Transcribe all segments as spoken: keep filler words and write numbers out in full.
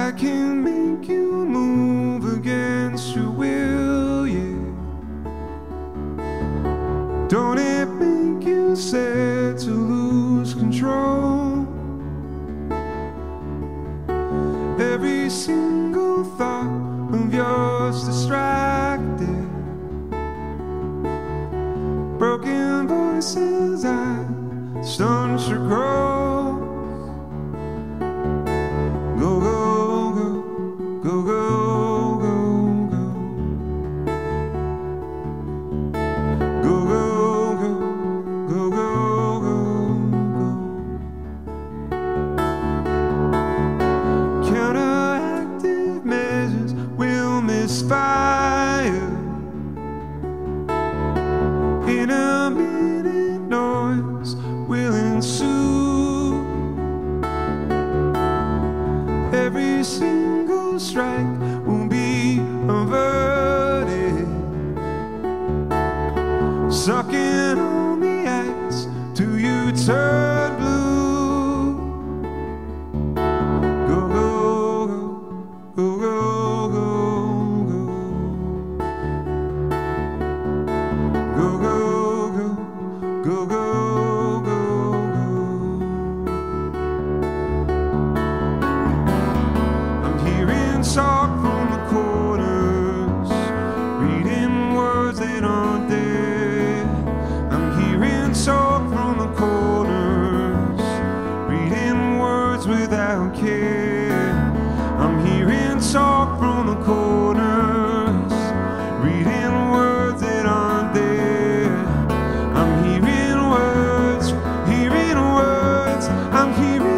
I can make you move against your will, yeah. Don't it make you sad to lose control? Every single thought of yours distracted. Broken voices, I stunned your growth. Go, go. Go, go, go, go. Go, go, go, go, go, go, go. Counteractive measures will misfire. Intermittent noise will ensue. Every single strike will be averted. Sucking on the ice till you turn blue. Go, go, go, go, go, go, go, go, go, go, go. Talk from the corners, reading words that aren't there. I'm hearing talk from the corners, reading words without care. I'm hearing talk from the corners, reading words that aren't there. I'm hearing words, hearing words, I'm hearing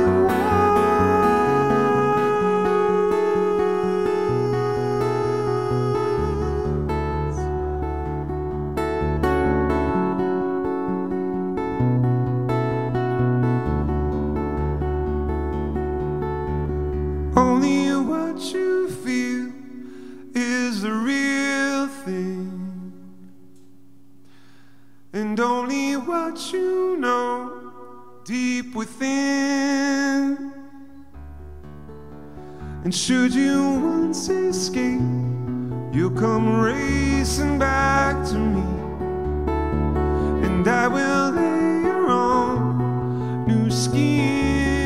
only what you feel is the real thing, and only what you know deep within. And should you once escape, you'll come racing back to me, and I will layer on new skin.